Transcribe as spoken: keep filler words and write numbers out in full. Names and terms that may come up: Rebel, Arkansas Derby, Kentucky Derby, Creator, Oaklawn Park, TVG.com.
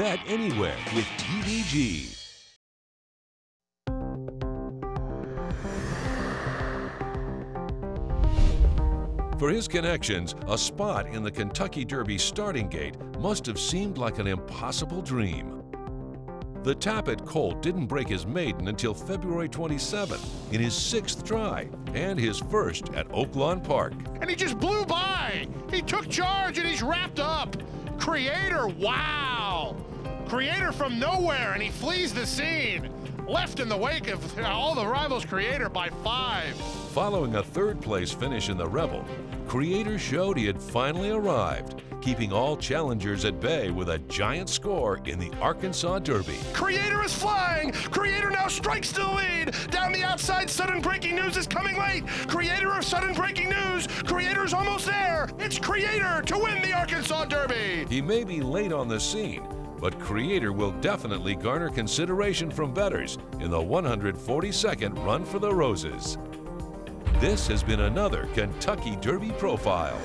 bet anywhere with T V G. For his connections, a spot in the Kentucky Derby starting gate must have seemed like an impossible dream. The Tappet colt didn't break his maiden until February twenty-seventh in his sixth try and his first at Oaklawn Park. And he just blew by. He took charge and he's wrapped up. Creator, wow. Creator from nowhere, and he flees the scene. Left in the wake of all the rivals, Creator by five. Following a third place finish in the Rebel, Creator showed he had finally arrived, keeping all challengers at bay with a giant score in the Arkansas Derby. Creator is flying. Creator now strikes the lead. Down the outside, sudden breaking news is coming late. Creator of sudden breaking news. Creator's almost there. It's Creator to win the Arkansas Derby. He may be late on the scene, but Creator will definitely garner consideration from bettors in the one hundred forty-second Run for the Roses. This has been another Kentucky Derby Profile.